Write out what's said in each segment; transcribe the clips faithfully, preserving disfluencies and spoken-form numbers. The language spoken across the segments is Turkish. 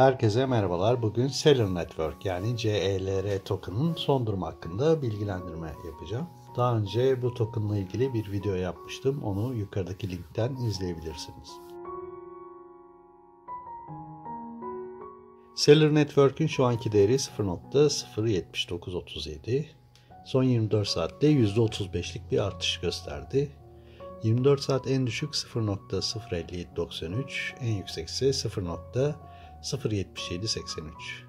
Herkese merhabalar. Bugün Celer Network yani C E L R token'ın son durumu hakkında bilgilendirme yapacağım. Daha önce bu token'la ilgili bir video yapmıştım. Onu yukarıdaki linkten izleyebilirsiniz. Celer Network'ün şu anki değeri sıfır nokta sıfır yedi dokuz üç yedi. Son yirmi dört saatte yüzde otuz beşlik bir artış gösterdi. yirmi dört saat en düşük sıfır nokta sıfır elli yedi doksan üç, en yüksek ise sıfır nokta sıfır yetmiş yedi seksen üç.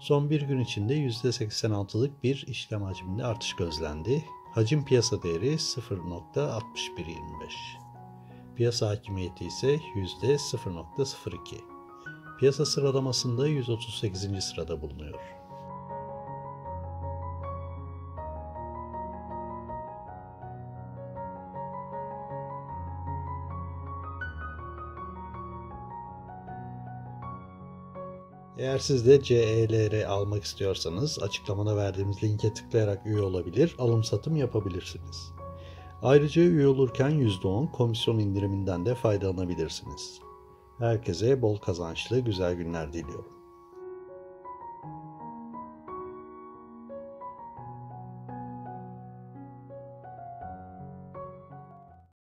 Son bir gün içinde yüzde seksen altılık bir işlem hacminde artış gözlendi. Hacim piyasa değeri sıfır nokta altmış bir yirmi beş. Piyasa hakimiyeti ise yüzde sıfır nokta sıfır iki. Piyasa sıralamasında yüz otuz sekizinci sırada bulunuyor. Eğer siz de C E L R almak istiyorsanız açıklamada verdiğimiz linke tıklayarak üye olabilir, alım satım yapabilirsiniz. Ayrıca üye olurken yüzde on komisyon indiriminden de faydalanabilirsiniz. Herkese bol kazançlı güzel günler diliyorum.